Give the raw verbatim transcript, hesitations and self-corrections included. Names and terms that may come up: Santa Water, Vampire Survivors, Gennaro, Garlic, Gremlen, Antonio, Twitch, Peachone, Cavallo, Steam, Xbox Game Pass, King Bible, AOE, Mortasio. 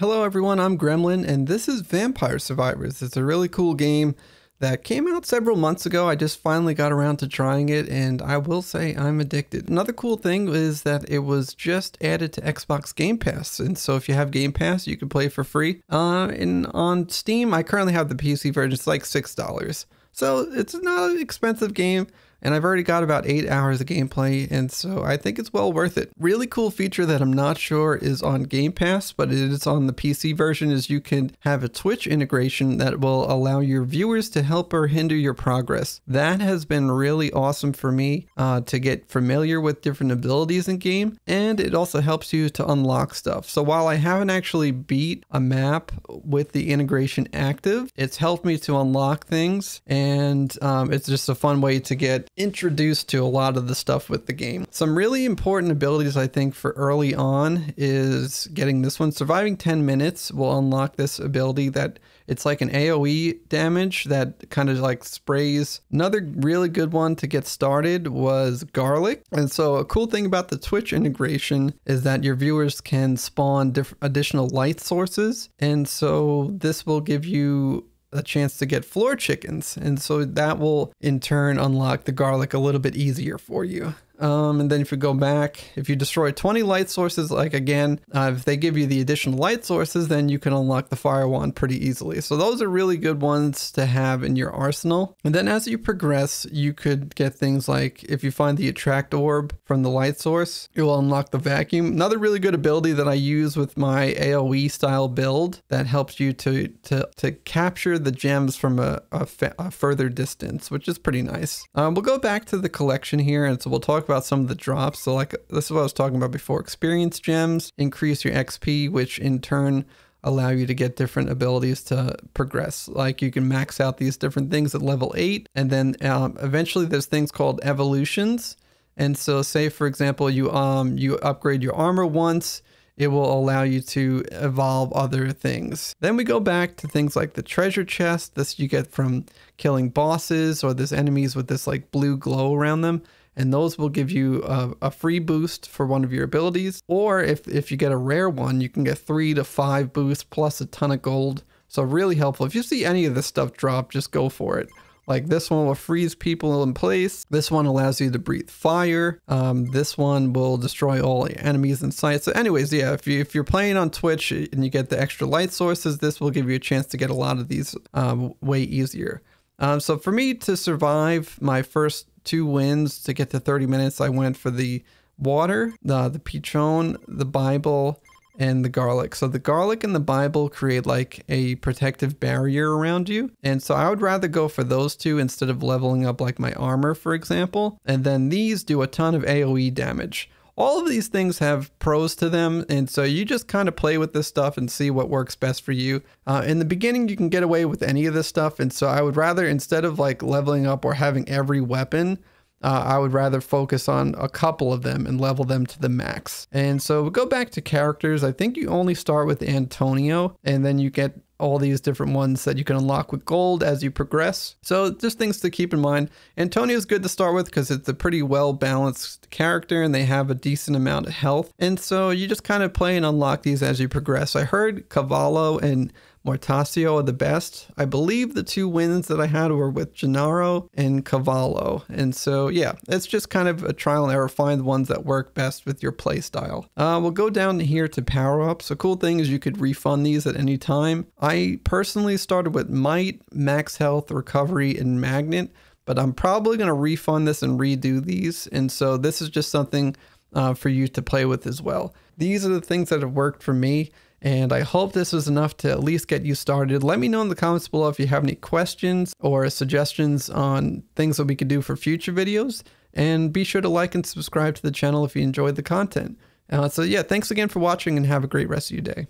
Hello everyone, I'm Gremlen and this is Vampire Survivors. It's a really cool game that came out several months ago. I just finally got around to trying it and I will say I'm addicted. Another cool thing is that it was just added to Xbox Game Pass, and so if you have Game Pass you can play for free. Uh, and on Steam I currently have the P C version. It's like six dollars. So it's not an expensive game. And I've already got about eight hours of gameplay, and so I think it's well worth it. Really cool feature that I'm not sure is on Game Pass, but it is on the P C version, is you can have a Twitch integration that will allow your viewers to help or hinder your progress. That has been really awesome for me uh, to get familiar with different abilities in game, and it also helps you to unlock stuff. So while I haven't actually beat a map with the integration active, it's helped me to unlock things, and um, it's just a fun way to get introduced to a lot of the stuff with the game. Some really important abilities I think for early on is getting this one. Surviving ten minutes will unlock this ability that it's like an A O E damage that kind of like sprays. Another really good one to get started was Garlic. And so a cool thing about the Twitch integration is that your viewers can spawn diff- additional light sources. And so this will give you a chance to get floor chickens, and so that will in turn unlock the garlic a little bit easier for you. Um, and then if you go back, if you destroy twenty light sources, like again, uh, if they give you the additional light sources, then you can unlock the fire wand pretty easily. So those are really good ones to have in your arsenal. And then as you progress, you could get things like if you find the attract orb from the light source, it will unlock the vacuum. Another really good ability that I use with my A O E style build that helps you to to, to capture the gems from a, a, a further distance, which is pretty nice. Um, we'll go back to the collection here, and so we'll talk about some of the drops. So like this is what I was talking about before. Experience gems increase your X P, which in turn allow you to get different abilities to progress. Like you can max out these different things at level eight, and then um, eventually there's things called evolutions. And so say for example you um you upgrade your armor once, it will allow you to evolve other things. Then we go back to things like the treasure chest. This you get from killing bosses, or there's enemies with this like blue glow around them, and those will give you a, a free boost for one of your abilities. Or if, if you get a rare one, you can get three to five boosts plus a ton of gold. So really helpful. If you see any of this stuff drop, just go for it. Like this one will freeze people in place. This one allows you to breathe fire. Um, this one will destroy all enemies in sight. So anyways, yeah, if, you, if you're playing on Twitch and you get the extra light sources, this will give you a chance to get a lot of these um, way easier. Um, so for me to survive my first two wins to get to thirty minutes, I went for the water, the, the Peachone, the Bible, and the garlic. So the garlic and the Bible create like a protective barrier around you. And so I would rather go for those two instead of leveling up like my armor, for example. And then these do a ton of A O E damage. All of these things have pros to them, and so you just kind of play with this stuff and see what works best for you. Uh, in the beginning, you can get away with any of this stuff, and so I would rather, instead of like leveling up or having every weapon, uh, I would rather focus on a couple of them and level them to the max. And so we'll go back to characters. I think you only start with Antonio, and then you get all these different ones that you can unlock with gold as you progress. So just things to keep in mind. Antonio is good to start with because it's a pretty well balanced character and they have a decent amount of health. And so you just kind of play and unlock these as you progress. I heard Cavallo and Mortasio are the best. I believe the two wins that I had were with Gennaro and Cavallo. And so yeah, it's just kind of a trial and error. Find the ones that work best with your play style. Uh, we'll go down here to power ups. A cool thing is you could refund these at any time. I personally started with Might, Max Health, Recovery, and Magnet, but I'm probably going to refund this and redo these. And so this is just something uh, for you to play with as well. These are the things that have worked for me, and I hope this was enough to at least get you started. Let me know in the comments below if you have any questions or suggestions on things that we could do for future videos. And be sure to like and subscribe to the channel if you enjoyed the content. Uh, so yeah, thanks again for watching and have a great rest of your day.